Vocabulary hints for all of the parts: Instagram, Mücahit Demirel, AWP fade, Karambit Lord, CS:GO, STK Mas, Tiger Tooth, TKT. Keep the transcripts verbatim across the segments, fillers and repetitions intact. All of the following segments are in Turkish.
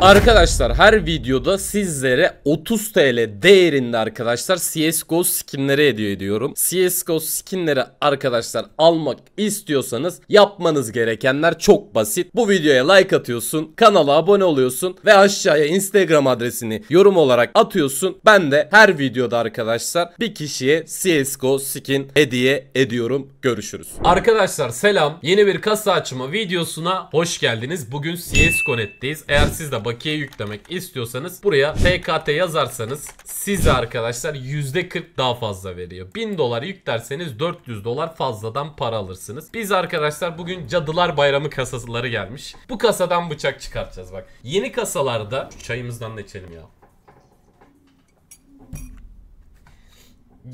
Arkadaşlar her videoda sizlere otuz TL değerinde arkadaşlar C S G O skinleri hediye ediyorum. C S G O skinleri arkadaşlar almak istiyorsanız yapmanız gerekenler çok basit. Bu videoya like atıyorsun, kanala abone oluyorsun ve aşağıya Instagram adresini yorum olarak atıyorsun. Ben de her videoda arkadaşlar bir kişiye C S G O skin hediye ediyorum. Görüşürüz. Arkadaşlar selam. Yeni bir kasa açma videosuna hoş geldiniz. Bugün C S G O net'teyiz. Eğer siz de bakiye yüklemek istiyorsanız buraya T K T yazarsanız size arkadaşlar yüzde kırk daha fazla veriyor. bin dolar yüklerseniz dört yüz dolar fazladan para alırsınız. Biz arkadaşlar bugün Cadılar Bayramı kasaları gelmiş. Bu kasadan bıçak çıkartacağız bak. Yeni kasalarda çayımızdan da içelim ya.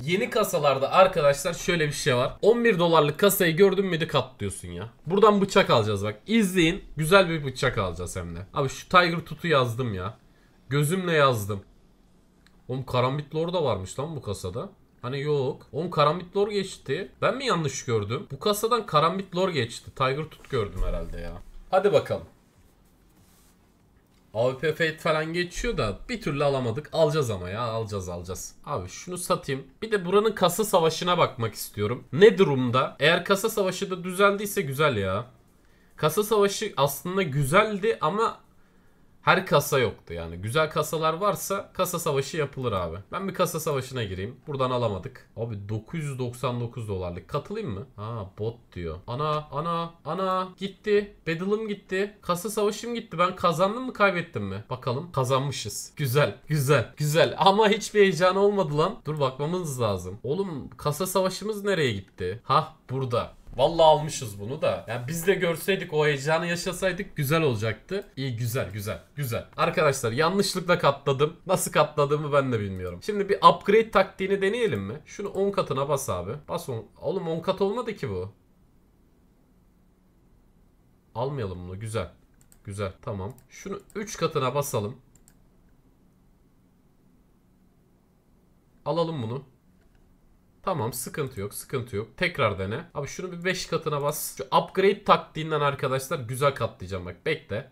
Yeni kasalarda arkadaşlar şöyle bir şey var. on bir dolarlık kasayı gördün müydü katlıyorsun ya. Buradan bıçak alacağız bak. İzleyin. Güzel bir bıçak alacağız hem de. Abi şu Tiger Tooth'u yazdım ya. Gözümle yazdım. Oğlum Karambit Lord da varmış lan bu kasada. Hani yok. Oğlum Karambit Lord geçti. Ben mi yanlış gördüm? Bu kasadan Karambit Lord geçti. Tiger Tooth gördüm herhalde ya. Hadi bakalım. A W P fade falan geçiyor da bir türlü alamadık. Alacağız ama ya. Alacağız alacağız. Abi şunu satayım. Bir de buranın kasa savaşına bakmak istiyorum. Ne durumda? Eğer kasa savaşı da düzeldiyse güzel ya. Kasa savaşı aslında güzeldi ama her kasa yoktu yani. Güzel kasalar varsa kasa savaşı yapılır abi. Ben bir kasa savaşına gireyim. Buradan alamadık. Abi dokuz yüz doksan dokuz dolarlık. Katılayım mı? Ha bot diyor. Ana ana ana gitti. Battle'ım gitti. Kasa savaşım gitti. Ben kazandım mı kaybettim mi? Bakalım. Kazanmışız. Güzel. Güzel. Güzel. Ama hiçbir heyecan olmadı lan. Dur bakmamız lazım. Oğlum kasa savaşımız nereye gitti? Hah burada. Vallahi almışız bunu da. Yani biz de görseydik o heyecanı yaşasaydık güzel olacaktı. İyi güzel güzel güzel. Arkadaşlar yanlışlıkla katladım. Nasıl katladığımı ben de bilmiyorum. Şimdi bir upgrade taktiğini deneyelim mi? Şunu on katına bas abi. Bas on. Oğlum on kat olmadı ki bu. Almayalım bunu güzel. Güzel tamam. Şunu üç katına basalım. Alalım bunu. Tamam sıkıntı yok sıkıntı yok. Tekrar dene. Abi şunu bir beş katına bas. Şu upgrade taktiğinden arkadaşlar güzel katlayacağım bak bekle.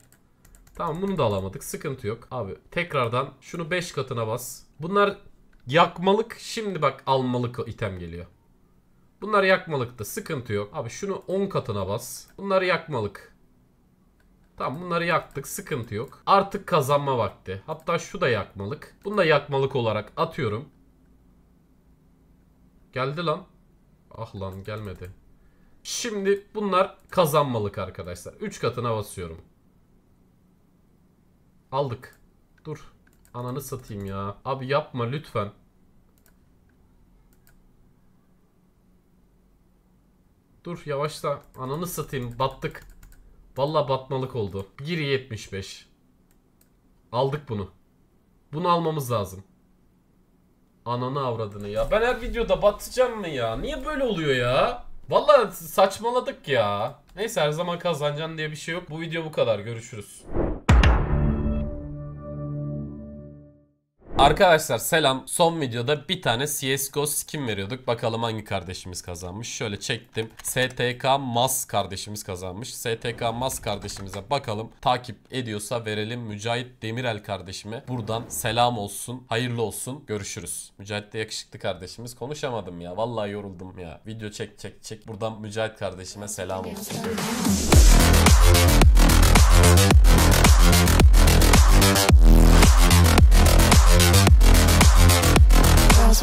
Tamam bunu da alamadık sıkıntı yok. Abi tekrardan şunu beş katına bas. Bunlar yakmalık şimdi bak almalık item geliyor. Bunlar yakmalık da sıkıntı yok. Abi şunu on katına bas. Bunlar yakmalık. Tamam bunları yaktık sıkıntı yok. Artık kazanma vakti. Hatta şu da yakmalık. Bunu da yakmalık olarak atıyorum. Geldi lan. Ah lan gelmedi. Şimdi bunlar kazanmalık arkadaşlar. üç katına basıyorum. Aldık. Dur. Ananı satayım ya. Abi yapma lütfen. Dur yavaşla. Ananı satayım. Battık. Vallahi batmalık oldu. Gir yetmiş beş. Aldık bunu. Bunu almamız lazım. Ananı avradını ya. Ben her videoda batacağım mı ya? Niye böyle oluyor ya? Vallahi saçmaladık ya. Neyse her zaman kazanacaksın diye bir şey yok. Bu video bu kadar. Görüşürüz. Arkadaşlar selam. Son videoda bir tane C S G O skin veriyorduk. Bakalım hangi kardeşimiz kazanmış. Şöyle çektim. S T K Mas kardeşimiz kazanmış. S T K Mas kardeşimize bakalım. Takip ediyorsa verelim. Mücahit Demirel kardeşime. Buradan selam olsun. Hayırlı olsun. Görüşürüz. Mücahit de yakışıklı kardeşimiz. Konuşamadım ya. Vallahi yoruldum ya. Video çek çek çek. Buradan Mücahit kardeşime selam olsun. That's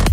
okay.